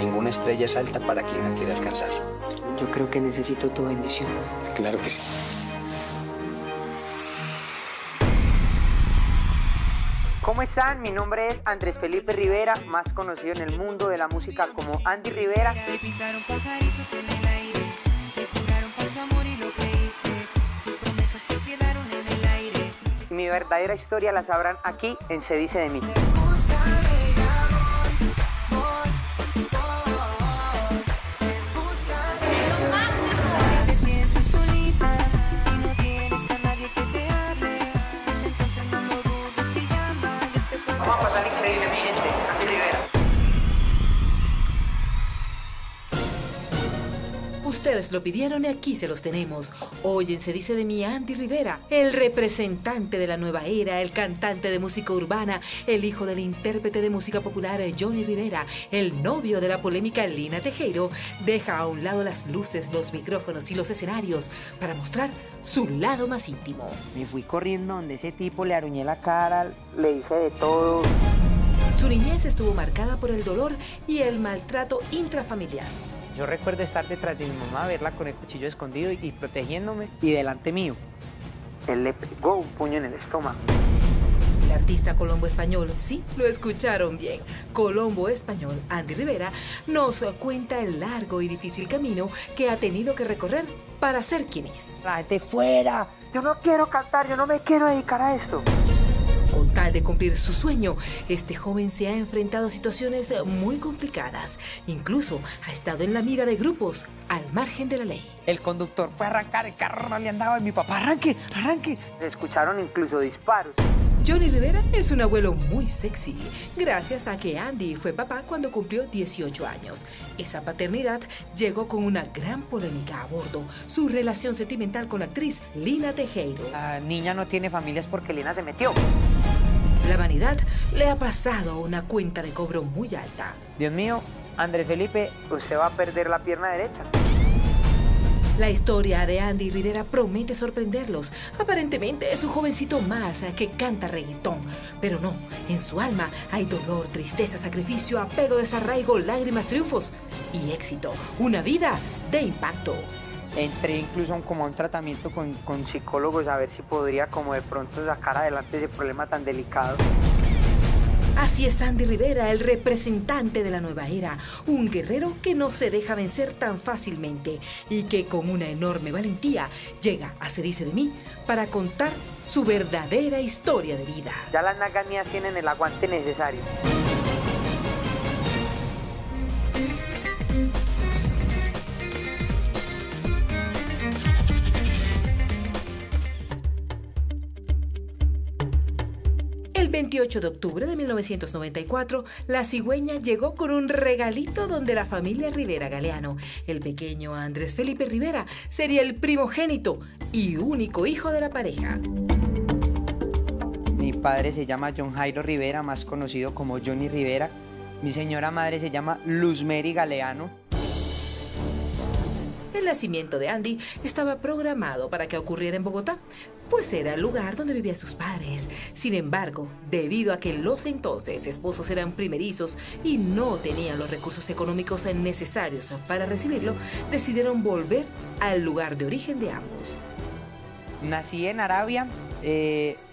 Ninguna estrella es alta para quien la quiere alcanzar. Yo creo que necesito tu bendición. Claro que sí. ¿Cómo están? Mi nombre es Andrés Felipe Rivera, más conocido en el mundo de la música como Andy Rivera. Te pintaron pajaritos en el aire, te juraron falso amor y lo creíste, sus promesas se quedaron en el aire. Mi verdadera historia la sabrán aquí en Se Dice de Mí. Ustedes lo pidieron y aquí se los tenemos. Hoy en Se Dice de Mí, Andy Rivera, el representante de la nueva era, el cantante de música urbana, el hijo del intérprete de música popular Johnny Rivera, el novio de la polémica Lina Tejeiro, deja a un lado las luces, los micrófonos y los escenarios para mostrar su lado más íntimo. Me fui corriendo donde ese tipo, le aruñé la cara, le hice de todo. Su niñez estuvo marcada por el dolor y el maltrato intrafamiliar. Yo recuerdo estar detrás de mi mamá, verla con el cuchillo escondido y protegiéndome, y delante mío. Él le pegó un puño en el estómago. El artista colombo-español, sí, lo escucharon bien. Colombo-español Andy Rivera nos cuenta el largo y difícil camino que ha tenido que recorrer para ser quien es. ¡La gente fuera! Yo no quiero cantar, yo no me quiero dedicar a esto. Con tal de cumplir su sueño, este joven se ha enfrentado a situaciones muy complicadas. Incluso ha estado en la mira de grupos al margen de la ley. El conductor fue a arrancar, el carro no le andaba y mi papá, arranque, arranque. Se escucharon incluso disparos. Johnny Rivera es un abuelo muy sexy, gracias a que Andy fue papá cuando cumplió 18 años. Esa paternidad llegó con una gran polémica a bordo, su relación sentimental con la actriz Lina Tejeiro. La niña no tiene familias porque Lina se metió. La vanidad le ha pasado a una cuenta de cobro muy alta. Dios mío, Andrés Felipe, usted va a perder la pierna derecha. La historia de Andy Rivera promete sorprenderlos. Aparentemente es un jovencito más que canta reggaetón. Pero no, en su alma hay dolor, tristeza, sacrificio, apego, desarraigo, lágrimas, triunfos y éxito. Una vida de impacto. Entré incluso como a un tratamiento con psicólogos a ver si podría como de pronto sacar adelante ese problema tan delicado. Así es Andy Rivera, el representante de la nueva era, un guerrero que no se deja vencer tan fácilmente y que con una enorme valentía llega a Se Dice de Mí para contar su verdadera historia de vida. Ya las nagas mías tienen el aguante necesario. El 28 de octubre de 1994, la cigüeña llegó con un regalito donde la familia Rivera Galeano. El pequeño Andrés Felipe Rivera sería el primogénito y único hijo de la pareja. Mi padre se llama John Jairo Rivera, más conocido como Johnny Rivera. Mi señora madre se llama Luz Mary Galeano. El nacimiento de Andy estaba programado para que ocurriera en Bogotá, pues era el lugar donde vivían sus padres. Sin embargo, debido a que los entonces esposos eran primerizos y no tenían los recursos económicos necesarios para recibirlo, decidieron volver al lugar de origen de ambos. Nací en Arabia,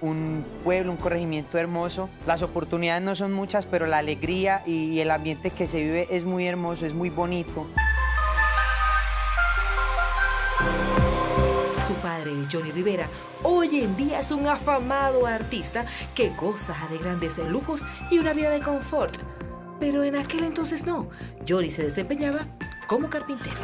un pueblo, un corregimiento hermoso. Las oportunidades no son muchas, pero la alegría y el ambiente que se vive es muy hermoso, es muy bonito. Su padre, Johnny Rivera, hoy en día es un afamado artista que goza de grandes lujos y una vida de confort. Pero en aquel entonces no. Johnny se desempeñaba como carpintero.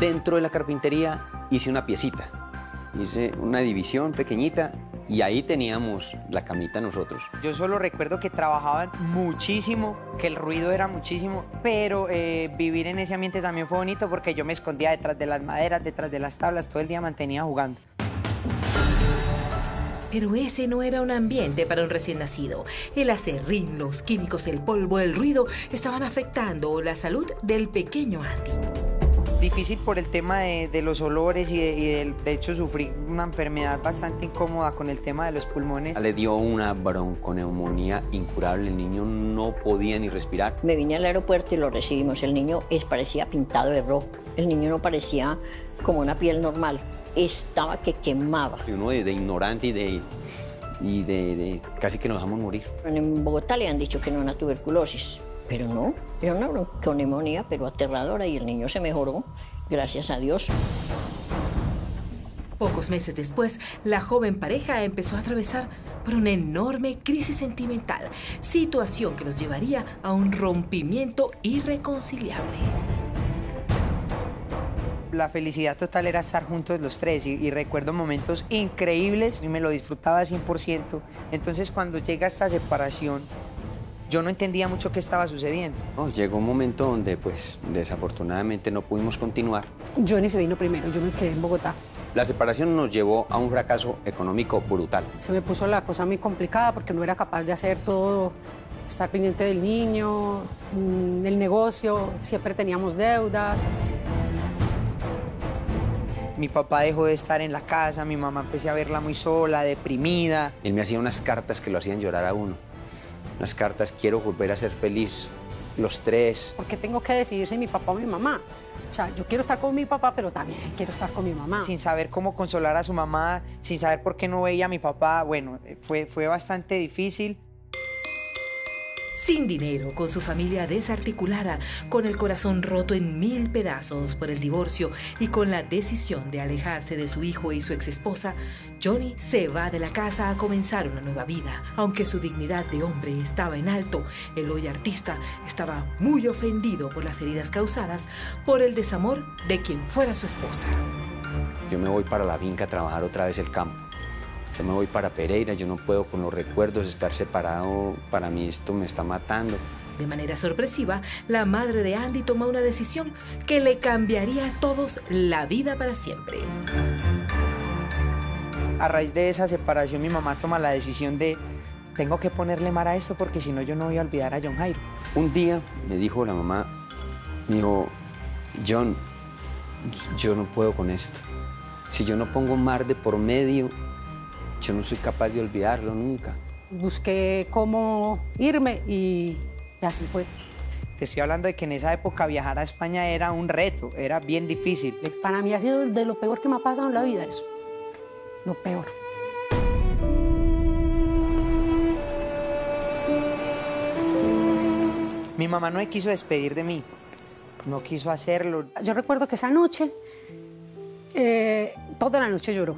Dentro de la carpintería hice una piecita. Hice una división pequeñita y ahí teníamos la camita nosotros. Yo solo recuerdo que trabajaban muchísimo, que el ruido era muchísimo, pero vivir en ese ambiente también fue bonito porque yo me escondía detrás de las maderas, detrás de las tablas, todo el día mantenía jugando. Pero ese no era un ambiente para un recién nacido. El acerrín, los químicos, el polvo, el ruido estaban afectando la salud del pequeño Andy. Difícil por el tema de los olores y de hecho sufrí una enfermedad bastante incómoda con el tema de los pulmones. Le dio una bronconeumonía incurable, el niño no podía ni respirar. Me vine al aeropuerto y lo recibimos, el niño parecía pintado de rojo, el niño no parecía como una piel normal, estaba que quemaba. Uno de ignorante y de casi que nos dejamos morir. En Bogotá le han dicho que no era una tuberculosis. Pero no, era una bronconeumonía, pero aterradora, y el niño se mejoró, gracias a Dios. Pocos meses después, la joven pareja empezó a atravesar por una enorme crisis sentimental, situación que los llevaría a un rompimiento irreconciliable. La felicidad total era estar juntos los tres y recuerdo momentos increíbles y me lo disfrutaba 100%. Entonces, cuando llega esta separación, yo no entendía mucho qué estaba sucediendo. No, llegó un momento donde, pues, desafortunadamente no pudimos continuar. Johnny se vino primero, yo me quedé en Bogotá. La separación nos llevó a un fracaso económico brutal. Se me puso la cosa muy complicada porque no era capaz de hacer todo, estar pendiente del niño, el negocio, siempre teníamos deudas. Mi papá dejó de estar en la casa, mi mamá empecé a verla muy sola, deprimida. Él me hacía unas cartas que lo hacían llorar a uno. Las cartas, quiero volver a ser feliz, los tres. ¿Por qué tengo que decidir si mi papá o mi mamá? O sea, yo quiero estar con mi papá, pero también quiero estar con mi mamá. Sin saber cómo consolar a su mamá, sin saber por qué no veía a mi papá, bueno, fue bastante difícil. Sin dinero, con su familia desarticulada, con el corazón roto en 1000 pedazos por el divorcio y con la decisión de alejarse de su hijo y su exesposa, Johnny se va de la casa a comenzar una nueva vida. Aunque su dignidad de hombre estaba en alto, el hoy artista estaba muy ofendido por las heridas causadas por el desamor de quien fuera su esposa. Yo me voy para la finca a trabajar otra vez el campo. Yo me voy para Pereira, yo no puedo con los recuerdos, estar separado, para mí esto me está matando. De manera sorpresiva, la madre de Andy toma una decisión que le cambiaría a todos la vida para siempre. A raíz de esa separación, mi mamá toma la decisión de tengo que ponerle mar a esto porque si no yo no voy a olvidar a John Jairo. Un día me dijo la mamá, me dijo, John, yo no puedo con esto. Si yo no pongo mar de por medio, yo no soy capaz de olvidarlo nunca. Busqué cómo irme y así fue. Te estoy hablando de que en esa época viajar a España era un reto, era bien difícil. Para mí ha sido de lo peor que me ha pasado en la vida eso. Lo peor. Mi mamá no me quiso despedir de mí. No quiso hacerlo. Yo recuerdo que esa noche, toda la noche lloró.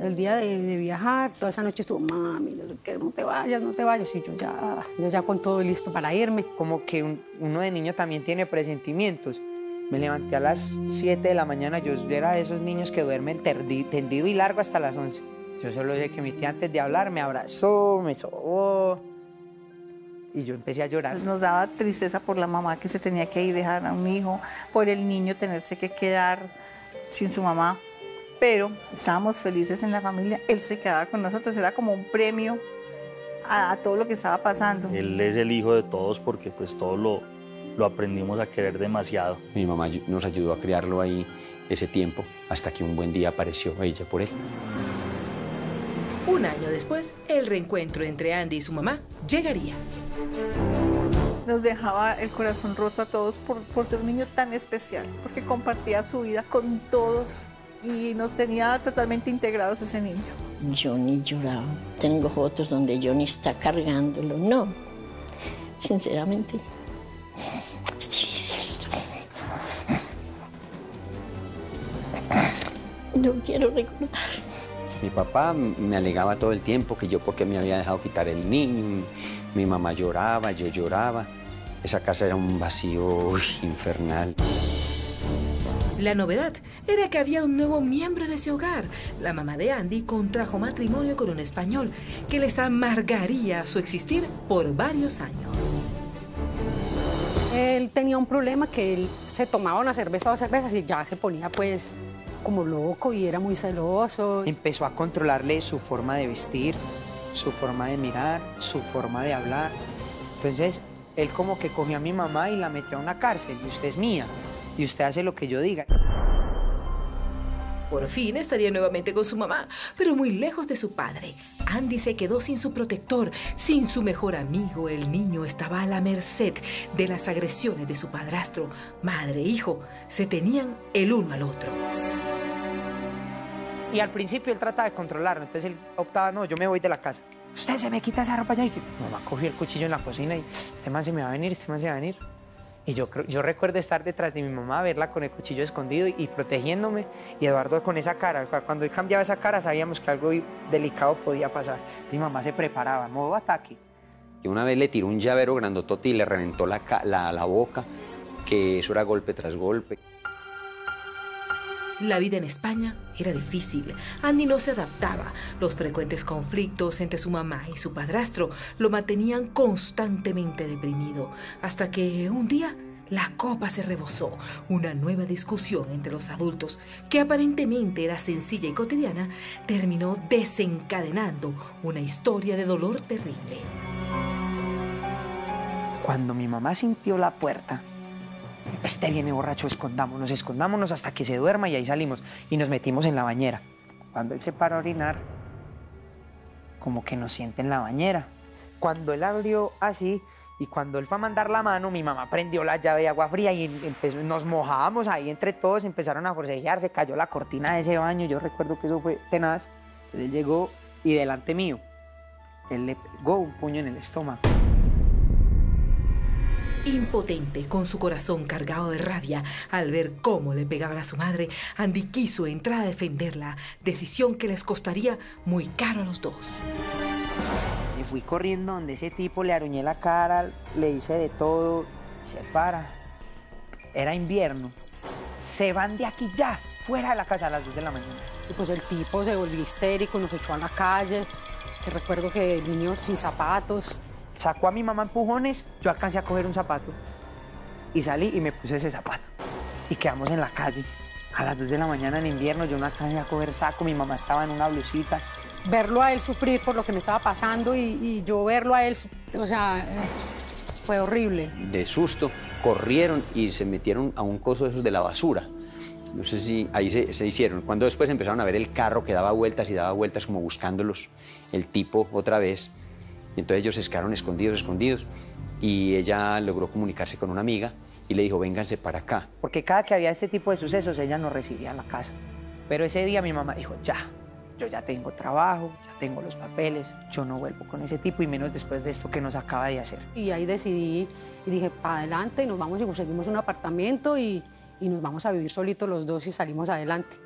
El día de viajar, toda esa noche estuvo, mami, no te vayas, no te vayas. Y yo ya con todo listo para irme. Como que uno de niño también tiene presentimientos. Me levanté a las 7 de la mañana, yo era de esos niños que duermen tendido y largo hasta las 11. Yo solo sé que mi tía antes de hablar me abrazó, me sobó y yo empecé a llorar. Nos daba tristeza por la mamá que se tenía que ir, dejar a un hijo, por el niño tenerse que quedar sin su mamá. Pero estábamos felices en la familia, él se quedaba con nosotros, era como un premio a todo lo que estaba pasando. Él es el hijo de todos porque pues todos lo aprendimos a querer demasiado. Mi mamá nos ayudó a criarlo ahí ese tiempo, hasta que un buen día apareció ella por él. Un año después, el reencuentro entre Andy y su mamá llegaría. Nos dejaba el corazón roto a todos por ser un niño tan especial, porque compartía su vida con todos. Y nos tenía totalmente integrados ese niño. Johnny lloraba. Tengo fotos donde Johnny está cargándolo. No, sinceramente, es difícil. No quiero recordar. Mi papá me alegaba todo el tiempo que yo porque me había dejado quitar el niño. Mi mamá lloraba, yo lloraba. Esa casa era un vacío infernal. La novedad era que había un nuevo miembro en ese hogar. La mamá de Andy contrajo matrimonio con un español que les amargaría su existir por varios años. Él tenía un problema que él se tomaba una cerveza o dos cervezas y ya se ponía pues como loco y era muy celoso. Empezó a controlarle su forma de vestir, su forma de mirar, su forma de hablar. Entonces él como que cogió a mi mamá y la metió a una cárcel y usted es mía. y usted hace lo que yo diga. Por fin estaría nuevamente con su mamá, pero muy lejos de su padre. Andy se quedó sin su protector, sin su mejor amigo. El niño estaba a la merced de las agresiones de su padrastro. Madre e hijo se tenían el uno al otro. Y al principio él trataba de controlarlo, entonces él optaba, no, yo me voy de la casa. Usted se me quita esa ropa. Yo, mamá cogió el cuchillo en la cocina y este man se me va a venir, este man se va a venir. Y yo recuerdo estar detrás de mi mamá, verla con el cuchillo escondido y protegiéndome, y Eduardo con esa cara. Cuando él cambiaba esa cara sabíamos que algo delicado podía pasar. Mi mamá se preparaba, modo ataque. Y una vez le tiró un llavero grandotote y le reventó la boca, que eso era golpe tras golpe. La vida en España era difícil. Andy no se adaptaba. Los frecuentes conflictos entre su mamá y su padrastro lo mantenían constantemente deprimido. Hasta que un día la copa se rebosó. Una nueva discusión entre los adultos, que aparentemente era sencilla y cotidiana, terminó desencadenando una historia de dolor terrible. Cuando mi mamá sintió la puerta, este viene borracho, escondámonos, escondámonos hasta que se duerma y ahí salimos. Y nos metimos en la bañera. Cuando él se paró a orinar, como que nos siente en la bañera. Cuando él abrió así y cuando él fue a mandar la mano, mi mamá prendió la llave de agua fría y nos mojábamos ahí entre todos, empezaron a forcejear, se cayó la cortina de ese baño. Yo recuerdo que eso fue tenaz. Él llegó y delante mío, él le pegó un puño en el estómago. Impotente, con su corazón cargado de rabia, al ver cómo le pegaban a su madre, Andy quiso entrar a defenderla, decisión que les costaría muy caro a los dos. Me fui corriendo donde ese tipo, le aruñé la cara, le hice de todo, se para. Era invierno. Se van de aquí ya, fuera de la casa a las 2 de la mañana. Y pues el tipo se volvió histérico, nos echó a la calle. Que recuerdo que el niño sin zapatos. Sacó a mi mamá empujones, yo alcancé a coger un zapato y salí y me puse ese zapato y quedamos en la calle. A las 2 de la mañana en invierno yo no alcancé a coger saco, mi mamá estaba en una blusita. Verlo a él sufrir por lo que me estaba pasando y yo verlo a él, o sea, fue horrible. De susto, corrieron y se metieron a un coso de esos de la basura. No sé si ahí se hicieron. Cuando después empezaron a ver el carro que daba vueltas y daba vueltas como buscándolos, el tipo otra vez. Y entonces ellos se quedaron escondidos, y ella logró comunicarse con una amiga y le dijo, vénganse para acá. Porque cada que había este tipo de sucesos, ella nos recibía en la casa. Pero ese día mi mamá dijo, ya, yo ya tengo trabajo, ya tengo los papeles, yo no vuelvo con ese tipo, y menos después de esto que nos acaba de hacer. Y ahí decidí, y dije, para adelante, nos vamos y conseguimos un apartamento, y nos vamos a vivir solitos los dos y salimos adelante.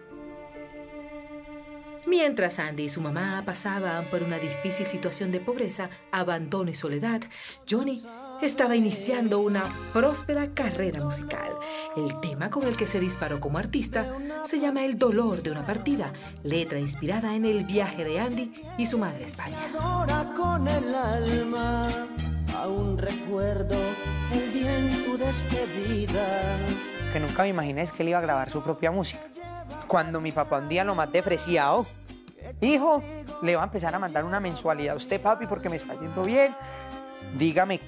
Mientras Andy y su mamá pasaban por una difícil situación de pobreza, abandono y soledad, Johnny estaba iniciando una próspera carrera musical. El tema con el que se disparó como artista se llama El dolor de una partida, letra inspirada en el viaje de Andy y su madre a España. Ahora con el alma, aún recuerdo el día en tu despedida. Que nunca me imaginé es que él iba a grabar su propia música. Cuando mi papá un día lo más defreciado, hijo, le va a empezar a mandar una mensualidad a usted, papi, porque me está yendo bien, dígame.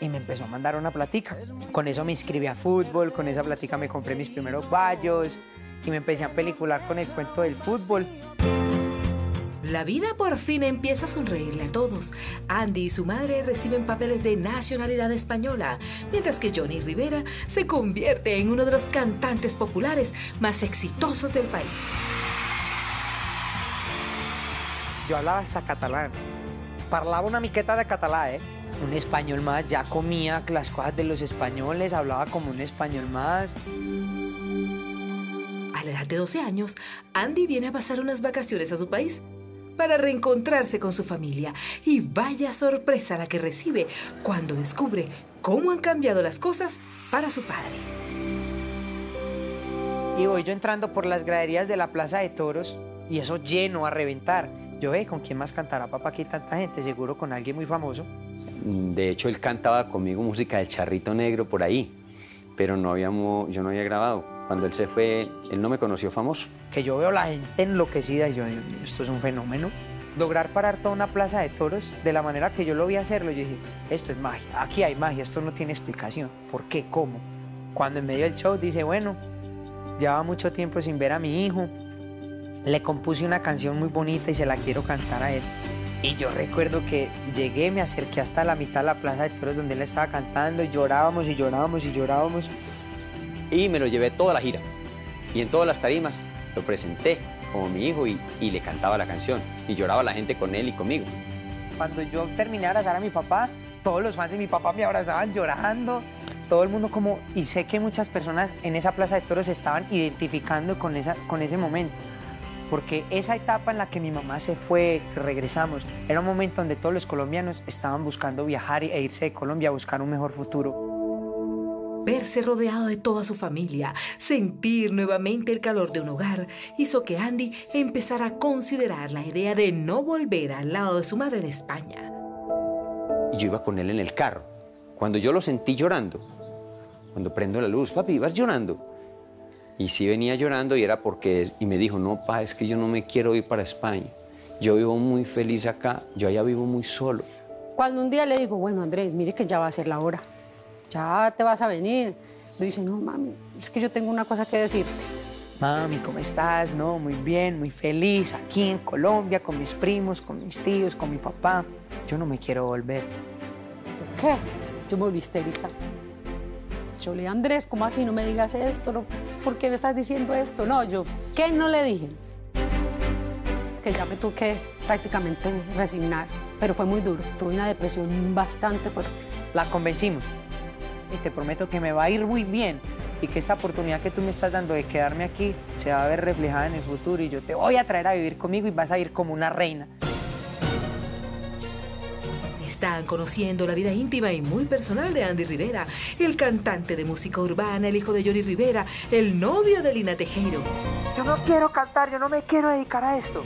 Y me empezó a mandar una platica. Con eso me inscribí a fútbol, con esa platica me compré mis primeros bayos y me empecé a pelicular con el cuento del fútbol. La vida por fin empieza a sonreírle a todos. Andy y su madre reciben papeles de nacionalidad española, mientras que Johnny Rivera se convierte en uno de los cantantes populares más exitosos del país. Yo hablaba hasta catalán. Parlaba una miqueta de catalán, ¿eh? Un español más, ya comía las cosas de los españoles, hablaba como un español más. A la edad de 12 años, Andy viene a pasar unas vacaciones a su país para reencontrarse con su familia. Y vaya sorpresa la que recibe cuando descubre cómo han cambiado las cosas para su padre. Y voy yo entrando por las graderías de la Plaza de Toros y eso lleno a reventar. Yo, ¿con quién más cantará papá aquí tanta gente? Seguro con alguien muy famoso. De hecho, él cantaba conmigo música del Charrito Negro por ahí, pero yo no había grabado. Cuando él se fue, él no me conoció famoso. Que yo veo la gente enloquecida y yo, Dios mío, esto es un fenómeno. Lograr parar toda una plaza de toros de la manera que yo lo vi hacerlo, yo dije, esto es magia, aquí hay magia, esto no tiene explicación. ¿Por qué? ¿Cómo? cuando en medio del show dice, bueno, llevaba mucho tiempo sin ver a mi hijo, le compuse una canción muy bonita y se la quiero cantar a él. Y yo recuerdo que llegué, me acerqué hasta la mitad de la plaza de toros donde él estaba cantando, y llorábamos y llorábamos y llorábamos. Y me lo llevé toda la gira, y en todas las tarimas lo presenté como mi hijo y le cantaba la canción, y lloraba la gente con él y conmigo. Cuando yo terminé de abrazar a mi papá, todos los fans de mi papá me abrazaban llorando, todo el mundo como... Y sé que muchas personas en esa plaza de toros estaban identificando con ese momento, porque esa etapa en la que mi mamá se fue, que regresamos, era un momento donde todos los colombianos estaban buscando viajar e irse de Colombia a buscar un mejor futuro. Verse rodeado de toda su familia, sentir nuevamente el calor de un hogar, hizo que Andy empezara a considerar la idea de no volver al lado de su madre en España. Yo iba con él en el carro. Cuando yo lo sentí llorando, cuando prendo la luz, papi, ibas llorando. Y sí venía llorando y era porque... Y me dijo, no, pa, es que yo no me quiero ir para España. Yo vivo muy feliz acá, yo allá vivo muy solo. Cuando un día le digo, bueno, Andrés, mire que ya va a ser la hora, ya te vas a venir. Me dice, no, mami, es que yo tengo una cosa que decirte. Mami, ¿cómo estás? No, muy bien, muy feliz, aquí en Colombia, con mis primos, con mis tíos, con mi papá. Yo no me quiero volver. ¿Por qué? Yo me volví histérica. Yo le dije, Andrés, ¿cómo así? No me digas esto, no, ¿por qué me estás diciendo esto? No, yo, ¿qué no le dije? Que ya me tuve que prácticamente resignar, pero fue muy duro. Tuve una depresión bastante fuerte. La convencimos. Y te prometo que me va a ir muy bien y que esta oportunidad que tú me estás dando de quedarme aquí se va a ver reflejada en el futuro y yo te voy a traer a vivir conmigo y vas a ir como una reina. Están conociendo la vida íntima y muy personal de Andy Rivera, el cantante de música urbana, el hijo de Johnny Rivera, el novio de Lina Tejeiro. Yo no quiero cantar, yo no me quiero dedicar a esto.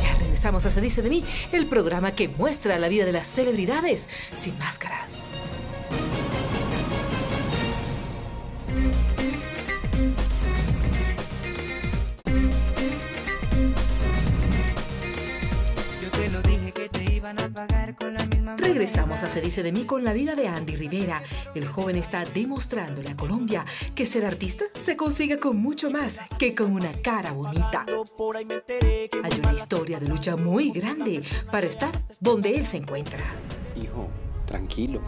Ya regresamos a Se Dice de Mí, el programa que muestra la vida de las celebridades sin máscaras. Regresamos a Se Dice de Mí con la vida de Andy Rivera. El joven está demostrándole a Colombia que ser artista se consigue con mucho más que con una cara bonita. Hay una historia de lucha muy grande para estar donde él se encuentra. Hijo, tranquilo.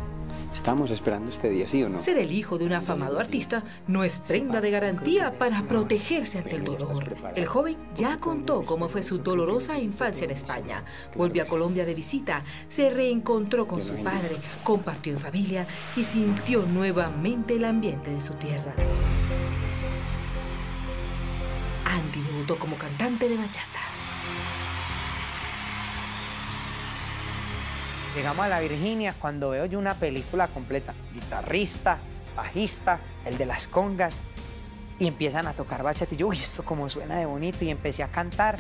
Estamos esperando este día, ¿sí o no? Ser el hijo de un afamado artista no es prenda de garantía para protegerse ante el dolor. El joven ya contó cómo fue su dolorosa infancia en España. Volvió a Colombia de visita, se reencontró con su padre, compartió en familia y sintió nuevamente el ambiente de su tierra. Andy debutó como cantante de bachata. Llegamos a La Virginia cuando veo yo una película completa, guitarrista, bajista, el de las congas, y empiezan a tocar bachata. Y yo, uy, esto como suena de bonito, y empecé a cantar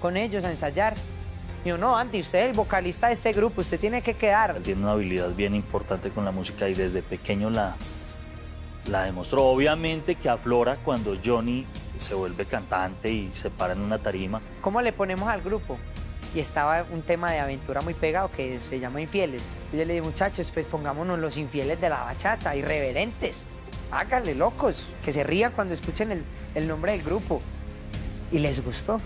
con ellos, a ensayar. Y yo, no, Andy, usted es el vocalista de este grupo, usted tiene que quedar. Él tiene una habilidad bien importante con la música y desde pequeño la demostró. Obviamente que aflora cuando Johnny se vuelve cantante y se para en una tarima. ¿Cómo le ponemos al grupo? Y estaba un tema de Aventura muy pegado que se llama Infieles. Y yo le dije, muchachos, pues pongámonos los infieles de la bachata, irreverentes. Háganle, locos, que se rían cuando escuchen el nombre del grupo. Y les gustó.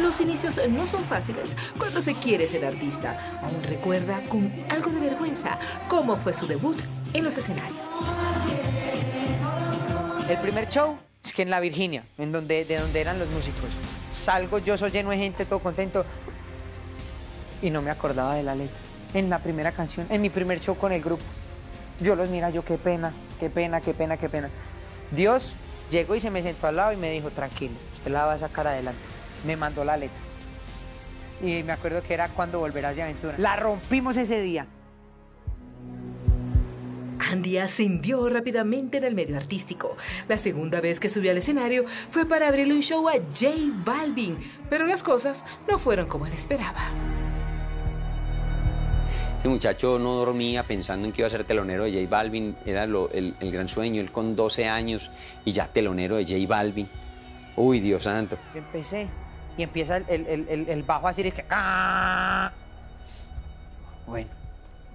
Los inicios no son fáciles cuando se quiere ser artista. Aún recuerda con algo de vergüenza cómo fue su debut en los escenarios. El primer show es que en La Virginia, de donde eran los músicos. Salgo yo, soy lleno de gente, todo contento. Y no me acordaba de la letra. En la primera canción, en mi primer show con el grupo. Yo los mira, yo, qué pena, qué pena, qué pena, qué pena. Dios llegó y se me sentó al lado y me dijo, tranquilo, usted la va a sacar adelante. Me mandó la letra. Y me acuerdo que era Cuando Volverás de Aventura. La rompimos ese día. Andy ascendió rápidamente en el medio artístico. La segunda vez que subió al escenario fue para abrirle un show a J Balvin, pero las cosas no fueron como él esperaba. El muchacho no dormía pensando en que iba a ser telonero de J Balvin. Era el gran sueño, él con 12 años y ya telonero de J Balvin. Uy, Dios santo. Empecé y empieza el bajo así, es que... Bueno,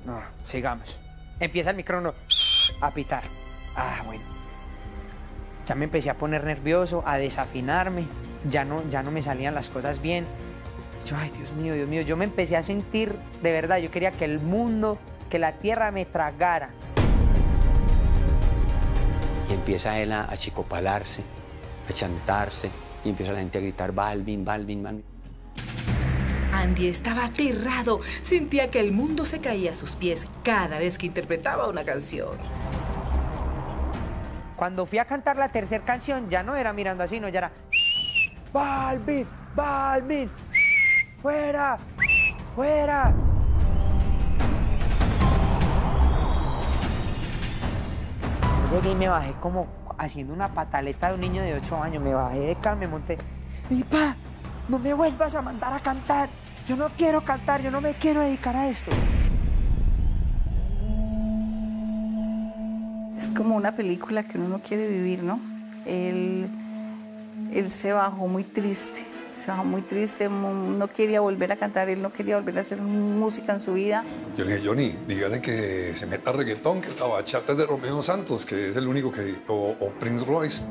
no, sigamos. Empieza el micrófono a pitar. Ah, bueno. Ya me empecé a poner nervioso, a desafinarme. Ya no me salían las cosas bien. Yo, ay, Dios mío, yo me empecé a sentir, de verdad, yo quería que el mundo, que la tierra me tragara. Y empieza él a chicopalarse, a chantarse, y empieza la gente a gritar, Balvin, Balvin, Balvin. Andy estaba aterrado, sentía que el mundo se caía a sus pies cada vez que interpretaba una canción. Cuando fui a cantar la tercera canción, ya no era mirando así, no, ya era... Balvin, Balvin, fuera, fuera. Yo llegué y me bajé como haciendo una pataleta de un niño de 8 años. Me bajé de acá, me monté. Mi pa, no me vuelvas a mandar a cantar. Yo no quiero cantar, yo no me quiero dedicar a esto. Es como una película que uno no quiere vivir, ¿no? Él se bajó muy triste, no quería volver a cantar, él no quería volver a hacer música en su vida. Yo le dije, Johnny, dígale que se meta reggaetón, que la bachata es de Romeo Santos, que es el único que... o Prince Royce.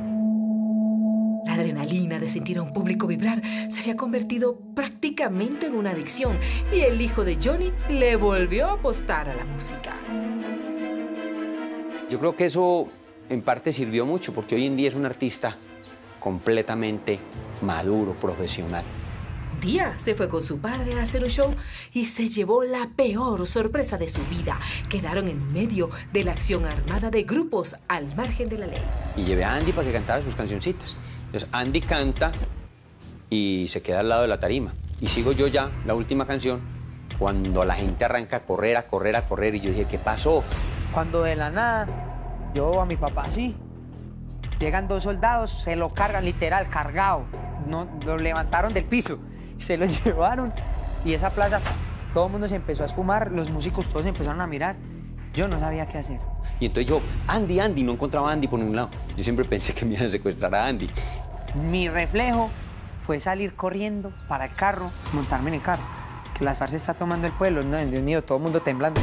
La adrenalina de sentir a un público vibrar se había convertido prácticamente en una adicción y el hijo de Johnny le volvió a apostar a la música. Yo creo que eso en parte sirvió mucho porque hoy en día es un artista completamente maduro, profesional. Un día se fue con su padre a hacer un show y se llevó la peor sorpresa de su vida. Quedaron en medio de la acción armada de grupos al margen de la ley. Y llevé a Andy para que cantara sus cancioncitas. Entonces Andy canta y se queda al lado de la tarima. Y sigo yo ya la última canción cuando la gente arranca a correr, y yo dije, ¿qué pasó? Cuando de la nada yo a mi papá así. Llegan dos soldados, se lo cargan, literal, cargado. No, lo levantaron del piso, se lo llevaron. Y esa plaza, todo el mundo se empezó a esfumar, los músicos todos empezaron a mirar. Yo no sabía qué hacer. Y entonces yo, Andy, Andy, no encontraba a Andy por ningún lado. Yo siempre pensé que me iban a secuestrar a Andy. Mi reflejo fue salir corriendo para el carro, montarme en el carro. Que las FARC se está tomando el pueblo, no, Dios mío, todo el mundo temblando.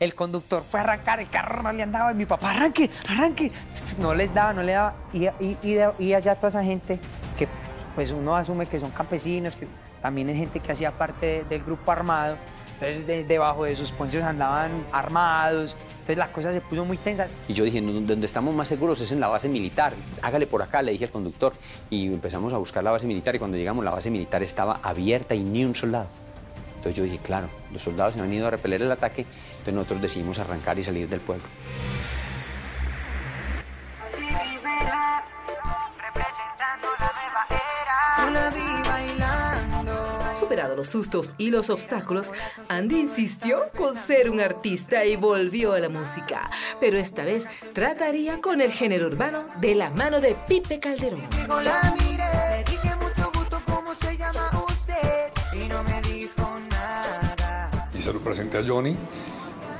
El conductor fue a arrancar, el carro no le andaba, y mi papá, arranque, arranque. No les daba, no le daba. Y allá toda esa gente que pues uno asume que son campesinos, que también es gente que hacía parte del grupo armado. Entonces debajo de sus ponchos andaban armados. Entonces la cosa se puso muy tensa. Y yo dije, no, donde estamos más seguros es en la base militar. Hágale por acá, le dije al conductor. Y empezamos a buscar la base militar y cuando llegamos la base militar estaba abierta y ni un soldado. Entonces yo dije, claro, los soldados se han ido a repeler el ataque, entonces nosotros decidimos arrancar y salir del pueblo. Superado los sustos y los obstáculos, Andy insistió con ser un artista y volvió a la música. Pero esta vez trataría con el género urbano de la mano de Pipe Calderón. Se lo presenté a Johnny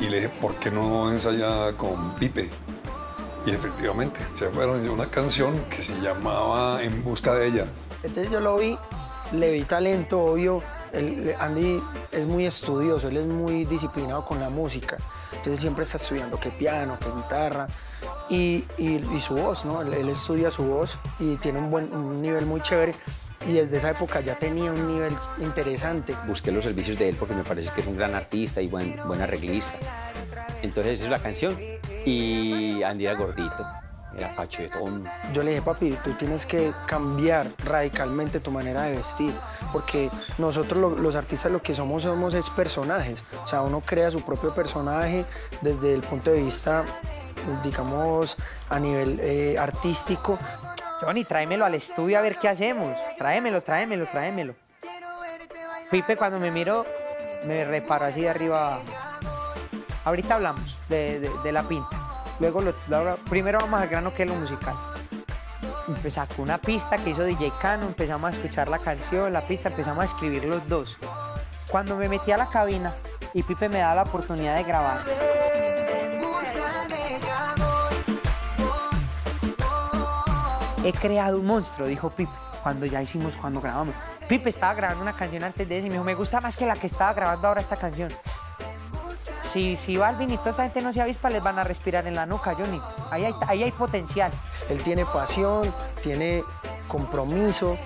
y le dije, ¿por qué no ensayaba con Pipe? Y efectivamente, se fueron, hizo una canción que se llamaba En busca de ella. Entonces yo lo vi, le vi talento, obvio. Andy es muy estudioso, él es muy disciplinado con la música. Entonces siempre está estudiando qué piano, qué guitarra y su voz, ¿no? Él estudia su voz y tiene un nivel muy chévere. Y desde esa época ya tenía un nivel interesante. Busqué los servicios de él porque me parece que es un gran artista y buen arreglista. Entonces esa es la canción. Y Andy era gordito, era pachetón. Yo le dije, papi, tú tienes que cambiar radicalmente tu manera de vestir. Porque nosotros los artistas lo que somos es personajes. O sea, uno crea su propio personaje desde el punto de vista, digamos, a nivel artístico. Johnny, tráemelo al estudio a ver qué hacemos. Tráemelo. Pipe, cuando me miró, me reparó así de arriba. Ahorita hablamos de la pinta. Luego, primero vamos al grano, que es lo musical. Pues sacó una pista que hizo DJ Kano, empezamos a escuchar la canción, la pista, empezamos a escribir los dos. Cuando me metí a la cabina y Pipe me da la oportunidad de grabar. He creado un monstruo, dijo Pipe, cuando grabamos. Pipe estaba grabando una canción antes de eso y me dijo, me gusta más que la que estaba grabando ahora esta canción. Si Balvin y toda esa gente no se avispa, les van a respirar en la nuca, Johnny. Ahí hay potencial. Él tiene pasión, tiene compromiso.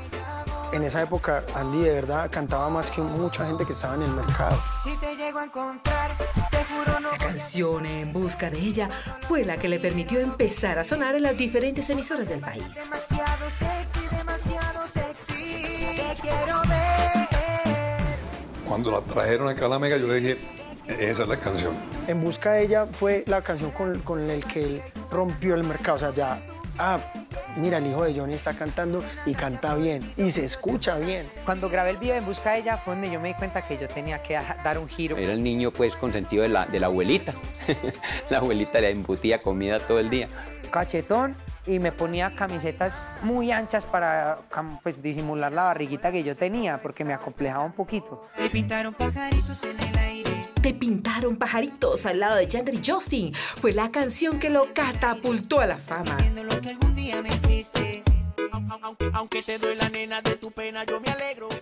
En esa época, Andy de verdad cantaba más que mucha gente que estaba en el mercado. Si te llego a encontrar, te juro no... La canción En Busca de Ella fue la que le permitió empezar a sonar en las diferentes emisoras del país. Demasiado sexy, te quiero ver. Cuando la trajeron acá a la Mega, yo le dije, esa es la canción. En Busca de Ella fue la canción con el que él rompió el mercado, o sea, ya... Ah, mira, el hijo de Johnny está cantando y canta bien, y se escucha bien. Cuando grabé el video En Busca de Ella fue donde yo me di cuenta que yo tenía que dar un giro. Era el niño, pues, consentido de la abuelita. La abuelita le embutía comida todo el día. Cachetón, y me ponía camisetas muy anchas para, pues, disimular la barriguita que yo tenía, porque me acomplejaba un poquito. Me pintaron pajaritos en el aire. Te pintaron pajaritos al lado de Chandler y Justin. Fue la canción que lo catapultó a la fama.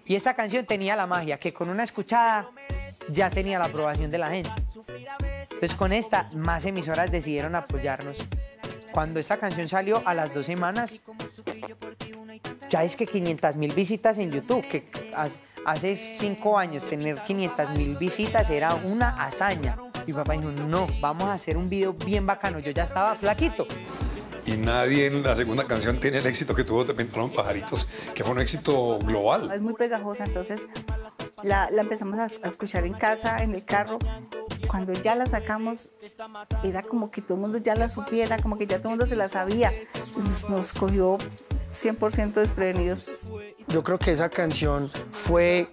Y esta canción tenía la magia, que con una escuchada ya tenía la aprobación de la gente. Entonces con esta, más emisoras decidieron apoyarnos. Cuando esta canción salió a las 2 semanas, ya es que 500.000 visitas en YouTube, que... Hace 5 años tener 500.000 visitas era una hazaña. Mi papá dijo, no, vamos a hacer un video bien bacano. Yo ya estaba flaquito. Y nadie en la segunda canción tiene el éxito que tuvo Te Pintaron Pajaritos, que fue un éxito global. Es muy pegajosa, entonces la empezamos a escuchar en casa, en el carro. Cuando ya la sacamos, era como que todo el mundo ya la supiera, como que ya todo el mundo se la sabía. Nos cogió 100% desprevenidos. Yo creo que esa canción fue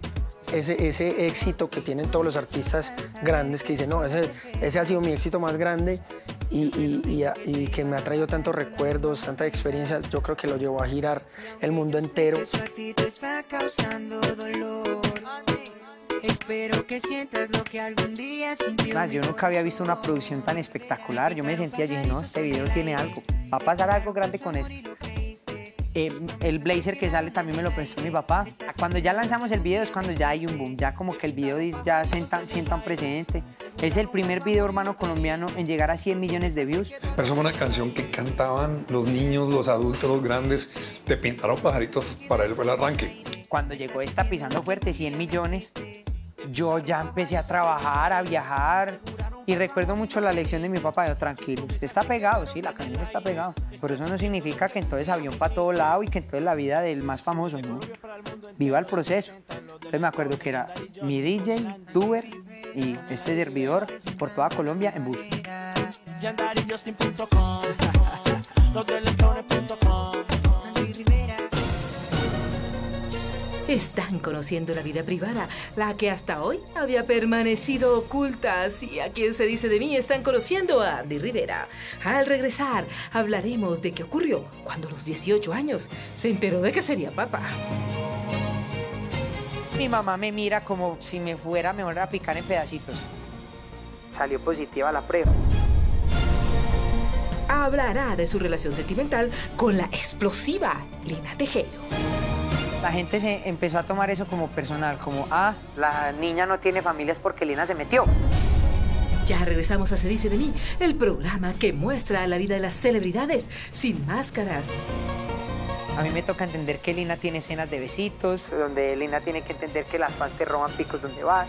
ese éxito que tienen todos los artistas grandes que dicen, no, ese ha sido mi éxito más grande y que me ha traído tantos recuerdos, tantas experiencias. Yo creo que lo llevó a girar el mundo entero. Eso a ti te está causando dolor. Espero que sientas lo que algún día sintió. Yo nunca había visto una producción tan espectacular. Yo me sentía, yo dije, no, este video tiene algo. Va a pasar algo grande con esto. El blazer que sale también me lo prestó mi papá. Cuando ya lanzamos el video es cuando ya hay un boom, ya como que el video ya sienta un precedente. Es el primer video urbano colombiano en llegar a 100 millones de views. Pero eso fue una canción que cantaban los niños, los adultos, los grandes. Te Pintaron Pajaritos, para él fue el arranque. Cuando llegó esta pisando fuerte, 100 millones, yo ya empecé a trabajar, a viajar. Y recuerdo mucho la lección de mi papá, yo, tranquilo, usted está pegado, sí, la canción está pegada, pero eso no significa que entonces avión para todo lado y que entonces la vida del más famoso, ¿no? Viva el proceso. Entonces me acuerdo que era mi DJ, Duber y este servidor por toda Colombia en bus. Están conociendo la vida privada, la que hasta hoy había permanecido oculta. Y aquí en Se Dice de Mí están conociendo a Andy Rivera. Al regresar, hablaremos de qué ocurrió cuando a los 18 años se enteró de que sería papá. Mi mamá me mira como si me fuera mejor a picar en pedacitos. Salió positiva la prueba. Hablará de su relación sentimental con la explosiva Lina Tejeiro. La gente se empezó a tomar eso como personal, como, ah, la niña no tiene familia porque Lina se metió. Ya regresamos a Se Dice de Mí, el programa que muestra la vida de las celebridades sin máscaras. A mí me toca entender que Lina tiene escenas de besitos, donde Lina tiene que entender que las fans te roban picos donde va.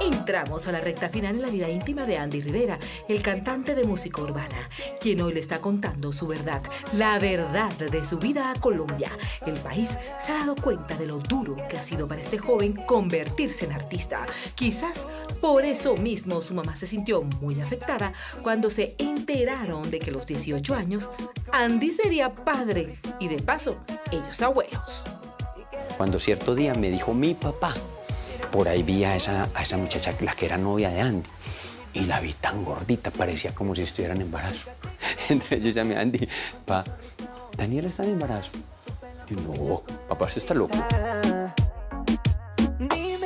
Entramos a la recta final en la vida íntima de Andy Rivera, el cantante de música urbana, quien hoy le está contando su verdad, la verdad de su vida a Colombia. El país se ha dado cuenta de lo duro que ha sido para este joven convertirse en artista. Quizás por eso mismo su mamá se sintió muy afectada cuando se enteraron de que a los 18 años Andy sería padre y de paso ellos abuelos. Cuando cierto día me dijo mi papá, por ahí vi a esa muchacha, la que era novia de Andy, y la vi tan gordita, parecía como si estuviera en embarazo. Entonces yo llamé a Andy, pa, Daniela está en embarazo. No, papá, se está loco.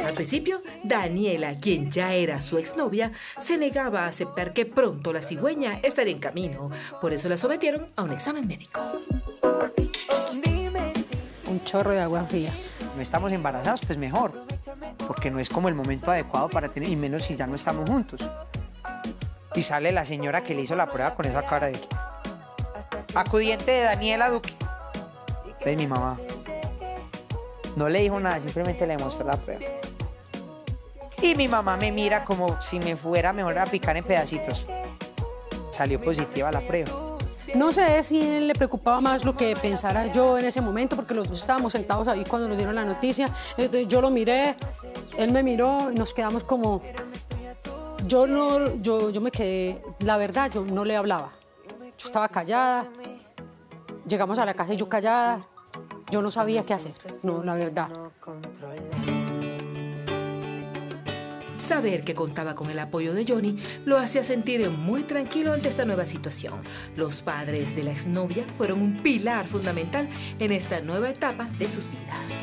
Al principio, Daniela, quien ya era su exnovia, se negaba a aceptar que pronto la cigüeña estaría en camino. Por eso la sometieron a un examen médico. Un chorro de agua fría. No estamos embarazados, pues mejor, porque no es como el momento adecuado para tener, y menos si ya no estamos juntos. Y sale la señora que le hizo la prueba con esa cara de... acudiente de Daniela Duque. Es mi mamá. No le dijo nada, simplemente le mostró la prueba. Y mi mamá me mira como si me fuera mejor a picar en pedacitos. Salió positiva la prueba. No sé si le preocupaba más lo que pensara yo en ese momento, porque los dos estábamos sentados ahí cuando nos dieron la noticia. Entonces yo lo miré, él me miró, nos quedamos como... Yo me quedé... La verdad, yo no le hablaba. Yo estaba callada. Llegamos a la casa y yo callada. Yo no sabía qué hacer. No, la verdad. Saber que contaba con el apoyo de Johnny lo hacía sentir muy tranquilo ante esta nueva situación. Los padres de la exnovia fueron un pilar fundamental en esta nueva etapa de sus vidas.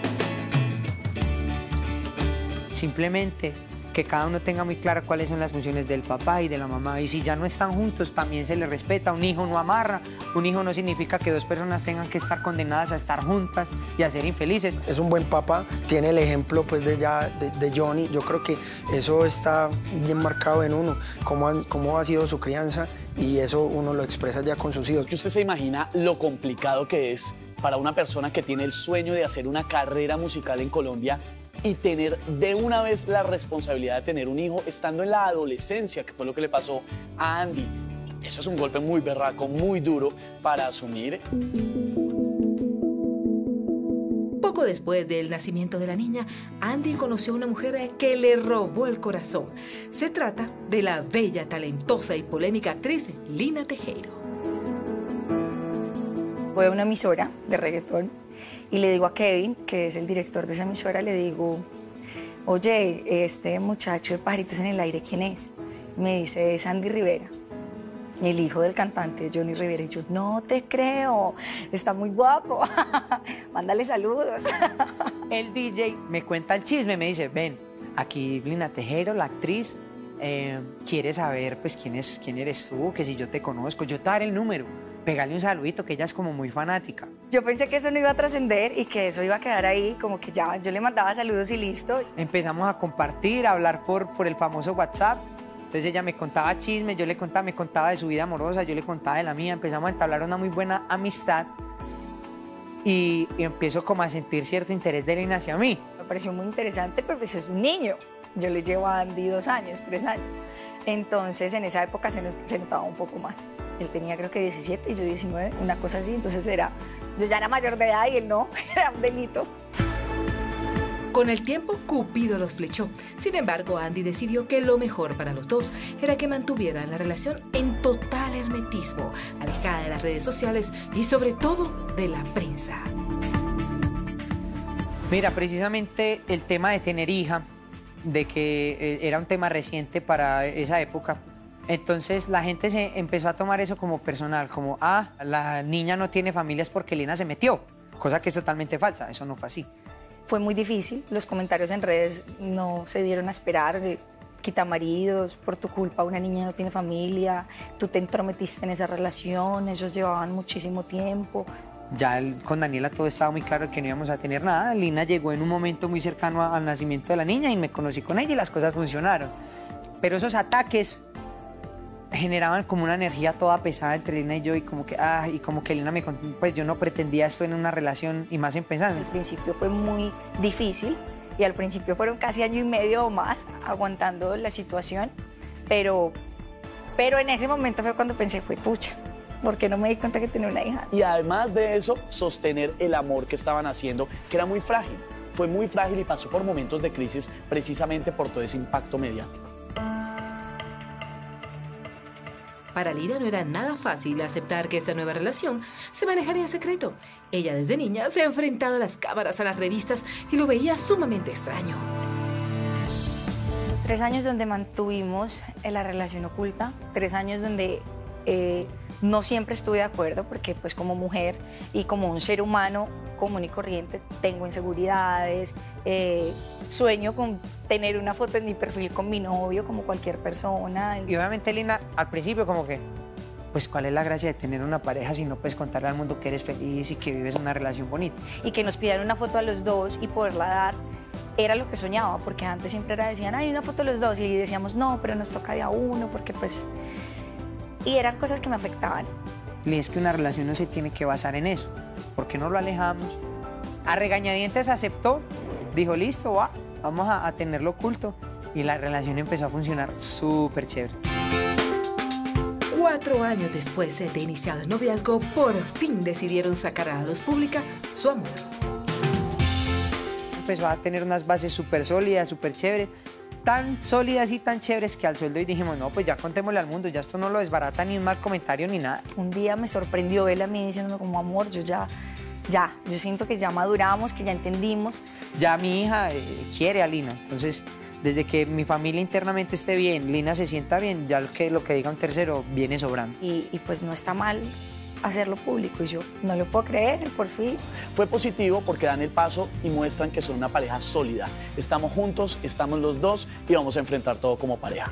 Simplemente que cada uno tenga muy claro cuáles son las funciones del papá y de la mamá. Y si ya no están juntos, también se les respeta. Un hijo no amarra. Un hijo no significa que dos personas tengan que estar condenadas a estar juntas y a ser infelices. Es un buen papá. Tiene el ejemplo pues, de Johnny. Yo creo que eso está bien marcado en uno. Cómo ha sido su crianza. Y eso uno lo expresa ya con sus hijos. ¿Usted se imagina lo complicado que es para una persona que tiene el sueño de hacer una carrera musical en Colombia y tener de una vez la responsabilidad de tener un hijo estando en la adolescencia, que fue lo que le pasó a Andy? Eso es un golpe muy berraco, muy duro para asumir. Poco después del nacimiento de la niña, Andy conoció a una mujer que le robó el corazón. Se trata de la bella, talentosa y polémica actriz Lina Tejeiro. Fue una emisora de reggaetón. Y le digo a Kevin, que es el director de esa emisora, le digo, oye, este muchacho de Pajaritos en el Aire, ¿quién es? Me dice, es Andy Rivera, el hijo del cantante Johnny Rivera. Y yo, no te creo, está muy guapo, mándale saludos. El DJ me cuenta el chisme, me dice, ven, aquí Lina Tejeiro, la actriz, quiere saber pues quién eres tú, que si yo te conozco, yo te daré el número. Pégale un saludito, que ella es como muy fanática. Yo pensé que eso no iba a trascender y que eso iba a quedar ahí, como que ya yo le mandaba saludos y listo. Empezamos a compartir, a hablar por el famoso WhatsApp. Entonces ella me contaba chismes, yo le contaba, me contaba de su vida amorosa, yo le contaba de la mía. Empezamos a entablar una muy buena amistad y empiezo como a sentir cierto interés de Lina hacia mí. Me pareció muy interesante, pero pues es un niño. Yo le llevo a Andy 2 años, 3 años. Entonces, en esa época se notaba un poco más. Él tenía creo que 17 y yo 19, una cosa así. Entonces, yo ya era mayor de edad y él no, era un delito. Con el tiempo, Cupido los flechó. Sin embargo, Andy decidió que lo mejor para los dos era que mantuvieran la relación en total hermetismo, alejada de las redes sociales y, sobre todo, de la prensa. Mira, precisamente el tema de tener hija, de que era un tema reciente para esa época. Entonces la gente se empezó a tomar eso como personal, como, ah, la niña no tiene familias porque Lina se metió, cosa que es totalmente falsa, eso no fue así. Fue muy difícil, los comentarios en redes no se dieron a esperar, quita maridos, por tu culpa una niña no tiene familia, tú te entrometiste en esa relación, ellos llevaban muchísimo tiempo. Ya con Daniela todo estaba muy claro que no íbamos a tener nada. Lina llegó en un momento muy cercano al nacimiento de la niña y me conocí con ella y las cosas funcionaron. Pero esos ataques generaban como una energía toda pesada entre Lina y yo y como que, Lina me contó, pues yo no pretendía esto en una relación y más empezando. Al principio fue muy difícil y al principio fueron casi 1 año y medio o más aguantando la situación, pero en ese momento fue cuando pensé, fue pucha, porque no me di cuenta que tenía una hija. Y además de eso, sostener el amor que estaban haciendo, que era muy frágil. Fue muy frágil y pasó por momentos de crisis precisamente por todo ese impacto mediático. Para Lina no era nada fácil aceptar que esta nueva relación se manejaría en secreto. Ella desde niña se ha enfrentado a las cámaras, a las revistas y lo veía sumamente extraño. 3 años donde mantuvimos la relación oculta, 3 años donde... no siempre estuve de acuerdo porque pues como mujer y como un ser humano común y corriente, tengo inseguridades, sueño con tener una foto en mi perfil con mi novio, como cualquier persona. Y obviamente, Lina, al principio como que, pues cuál es la gracia de tener una pareja si no puedes contarle al mundo que eres feliz y que vives una relación bonita. Y que nos pidan una foto a los dos y poderla dar, era lo que soñaba, porque antes siempre era, decían, hay una foto a los dos, y decíamos, no, pero nos toca de a uno, porque pues... Y eran cosas que me afectaban. Y es que una relación no se tiene que basar en eso. ¿Por qué no lo alejamos? A regañadientes aceptó, dijo, listo, va, vamos a tenerlo oculto. Y la relación empezó a funcionar súper chévere. 4 años después de iniciado el noviazgo, por fin decidieron sacar a la luz pública su amor. Empezó a tener unas bases súper sólidas, súper chéveres. Tan sólidas y tan chéveres que al sueldo y dijimos, no, pues ya contémosle al mundo, ya esto no lo desbarata ni un mal comentario ni nada. Un día me sorprendió él a mí diciéndome como, amor, yo yo siento que ya maduramos, que ya entendimos. Ya mi hija quiere a Lina, entonces desde que mi familia internamente esté bien, Lina se sienta bien, ya lo que diga un tercero viene sobrando. Y pues no está mal hacerlo público y yo no lo puedo creer, por fin. Fue positivo porque dan el paso y muestran que son una pareja sólida. Estamos juntos, estamos los dos y vamos a enfrentar todo como pareja.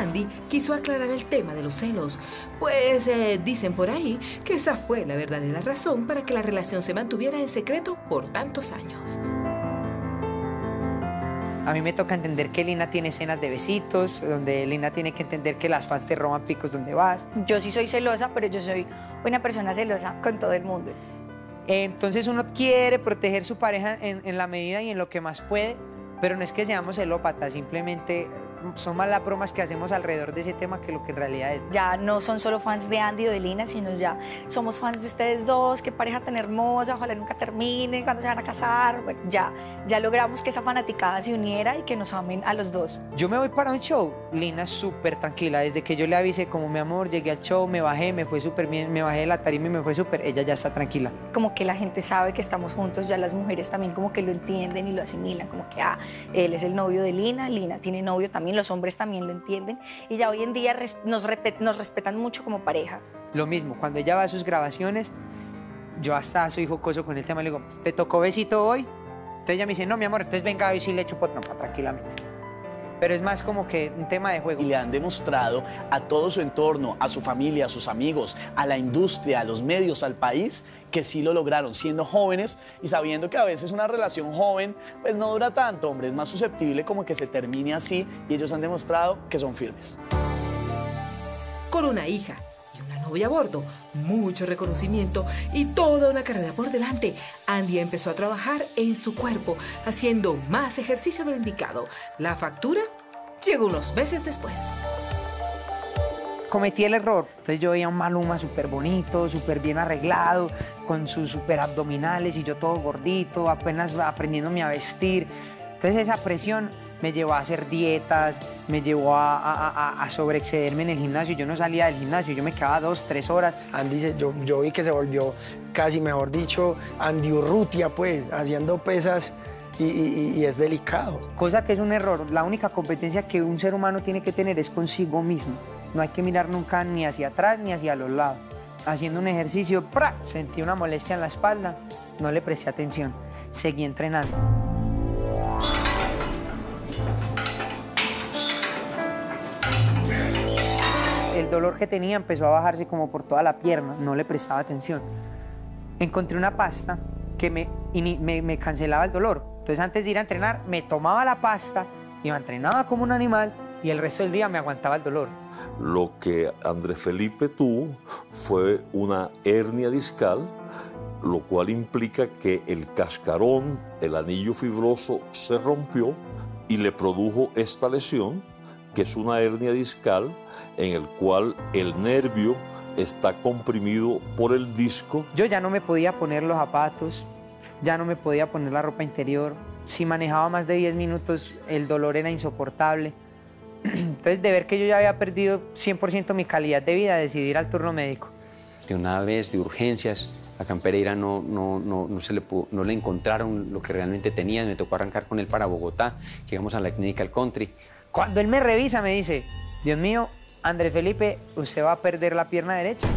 Andy quiso aclarar el tema de los celos, pues dicen por ahí que esa fue la verdadera razón para que la relación se mantuviera en secreto por tantos años. A mí me toca entender que Lina tiene escenas de besitos, donde Lina tiene que entender que las fans te roban picos donde vas. Yo sí soy celosa, pero yo soy una persona celosa con todo el mundo. Entonces uno quiere proteger su pareja en la medida y en lo que más puede, pero no es que seamos celópatas, simplemente son más las bromas que hacemos alrededor de ese tema que lo que en realidad es. Ya no son solo fans de Andy o de Lina, sino ya somos fans de ustedes dos, qué pareja tan hermosa, ojalá nunca terminen, cuando se van a casar. Bueno, ya logramos que esa fanaticada se uniera y que nos amen a los dos. Yo me voy para un show, Lina súper tranquila, desde que yo le avisé como, mi amor, llegué al show, me bajé, me fue súper bien, me bajé de la tarima y me fue súper, ella ya está tranquila. Como que la gente sabe que estamos juntos, ya las mujeres también como que lo entienden y lo asimilan, como que, ah, él es el novio de Lina, Lina tiene novio también. Los hombres también lo entienden y ya hoy en día nos respetan mucho como pareja. Lo mismo, cuando ella va a sus grabaciones, yo hasta soy jocoso con el tema, le digo, ¿te tocó besito hoy? Entonces ella me dice, no, mi amor, entonces venga hoy sí le chupo trompa tranquilamente. Pero es más como que un tema de juego. Y le han demostrado a todo su entorno, a su familia, a sus amigos, a la industria, a los medios, al país, que sí lo lograron siendo jóvenes y sabiendo que a veces una relación joven pues no dura tanto, hombre, es más susceptible como que se termine así y ellos han demostrado que son firmes. Con una hija y una novia a bordo, mucho reconocimiento y toda una carrera por delante, Andy empezó a trabajar en su cuerpo, haciendo más ejercicio de lo indicado. La factura llegó unos meses después. Cometí el error. Entonces yo veía un Maluma súper bonito, súper bien arreglado, con sus súper abdominales y yo todo gordito, apenas aprendiéndome a vestir. Entonces esa presión me llevó a hacer dietas, me llevó a sobreexcederme en el gimnasio. Yo no salía del gimnasio, yo me quedaba 2, 3 horas. Andy, yo vi que se volvió casi, mejor dicho, Andy Urrutia, pues, haciendo pesas. Y es delicado. Cosa que es un error. La única competencia que un ser humano tiene que tener es consigo mismo. No hay que mirar nunca ni hacia atrás ni hacia los lados. Haciendo un ejercicio, ¡pra! Sentí una molestia en la espalda, no le presté atención. Seguí entrenando. El dolor que tenía empezó a bajarse como por toda la pierna, no le prestaba atención. Encontré una pasta que me cancelaba el dolor. Entonces, antes de ir a entrenar, me tomaba la pasta y me entrenaba como un animal y el resto del día me aguantaba el dolor. Lo que Andrés Felipe tuvo fue una hernia discal, lo cual implica que el cascarón, el anillo fibroso, se rompió y le produjo esta lesión, que es una hernia discal en el cual el nervio está comprimido por el disco. Yo ya no me podía poner los zapatos, ya no me podía poner la ropa interior. Si manejaba más de 10 minutos, el dolor era insoportable. Entonces, de ver que yo ya había perdido 100% mi calidad de vida, decidí ir al turno médico. De una vez, de urgencias, acá en Pereira no le encontraron lo que realmente tenía. Me tocó arrancar con él para Bogotá. Llegamos a la Clínica El Country. Cuando él me revisa, me dice, Dios mío, Andrés Felipe, usted va a perder la pierna derecha.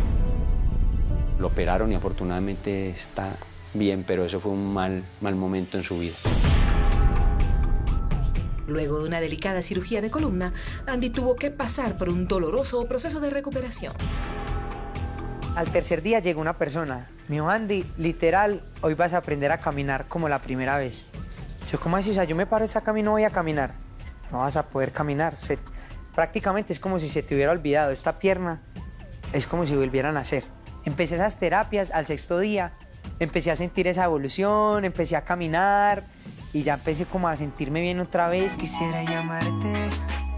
Lo operaron y afortunadamente está bien, pero eso fue un mal momento en su vida. Luego de una delicada cirugía de columna, Andy tuvo que pasar por un doloroso proceso de recuperación. Al tercer día llegó una persona. Me dijo, Andy, literal, hoy vas a aprender a caminar como la primera vez. Yo, ¿cómo así? O sea, yo me paro esta camino, voy a caminar. No vas a poder caminar. Prácticamente es como si se te hubiera olvidado. Esta pierna es como si volviera a nacer. Empecé esas terapias al sexto día. Empecé a sentir esa evolución, empecé a caminar y ya empecé como a sentirme bien otra vez. Quisiera llamarte,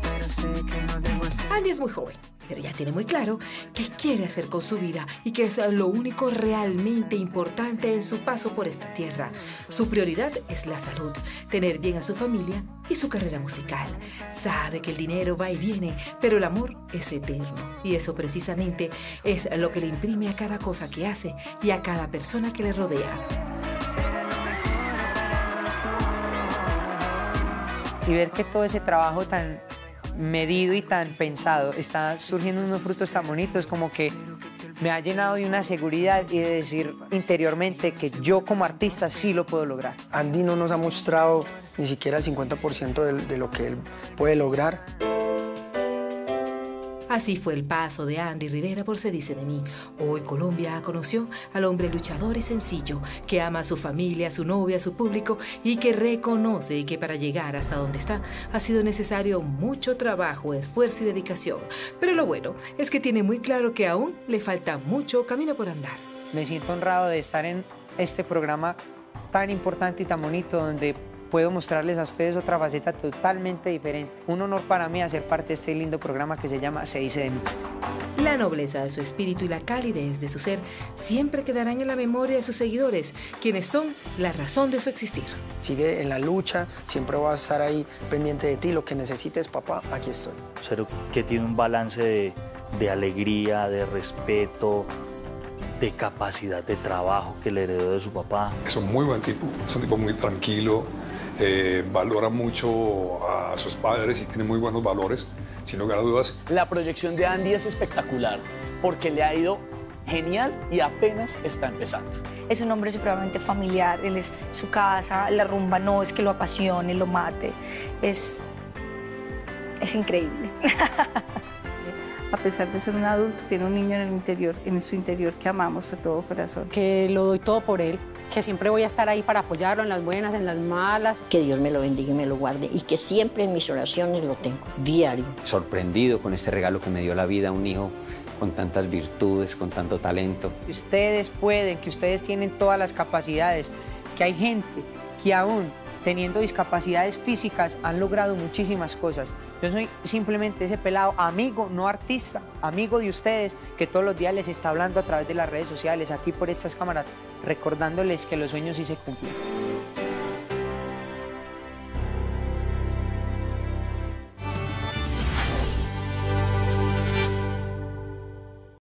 pero sé que no debo hacer. Andy es muy joven, pero ya tiene muy claro qué quiere hacer con su vida y que es lo único realmente importante en su paso por esta tierra. Su prioridad es la salud, tener bien a su familia y su carrera musical. Sabe que el dinero va y viene, pero el amor es eterno. Y eso precisamente es lo que le imprime a cada cosa que hace y a cada persona que le rodea. Y ver que todo ese trabajo tan medido y tan pensado está surgiendo unos frutos tan bonitos, como que me ha llenado de una seguridad y de decir interiormente que yo como artista sí lo puedo lograr. Andy no nos ha mostrado ni siquiera el 50% de lo que él puede lograr. Así fue el paso de Andy Rivera por Se Dice de Mí. Hoy Colombia conoció al hombre luchador y sencillo, que ama a su familia, a su novia, a su público y que reconoce que para llegar hasta donde está ha sido necesario mucho trabajo, esfuerzo y dedicación. Pero lo bueno es que tiene muy claro que aún le falta mucho camino por andar. Me siento honrado de estar en este programa tan importante y tan bonito, donde puedo mostrarles a ustedes otra faceta totalmente diferente. Un honor para mí hacer parte de este lindo programa que se llama Se Dice de Mí. La nobleza de su espíritu y la calidez de su ser siempre quedarán en la memoria de sus seguidores, quienes son la razón de su existir. Sigue en la lucha, siempre va a estar ahí pendiente de ti. Lo que necesites, papá, aquí estoy. Ser que tiene un balance de alegría, de respeto, de capacidad de trabajo que le heredó de su papá. Es un muy buen tipo, es un tipo muy tranquilo. Valora mucho a sus padres y tiene muy buenos valores, sin lugar a dudas. La proyección de Andy es espectacular porque le ha ido genial y apenas está empezando. Es un hombre supremamente familiar, él es su casa, la rumba no es que lo apasione, lo mate, es increíble. A pesar de ser un adulto, tiene un niño en el interior, en su interior, que amamos de todo corazón. Que lo doy todo por él, que siempre voy a estar ahí para apoyarlo en las buenas, en las malas. Que Dios me lo bendiga y me lo guarde y que siempre en mis oraciones lo tengo, diario. Sorprendido con este regalo que me dio la vida, un hijo con tantas virtudes, con tanto talento. Ustedes pueden, que ustedes tienen todas las capacidades, que hay gente que aún teniendo discapacidades físicas han logrado muchísimas cosas. Yo soy simplemente ese pelado amigo, no artista, amigo de ustedes, que todos los días les está hablando a través de las redes sociales, aquí por estas cámaras, recordándoles que los sueños sí se cumplen.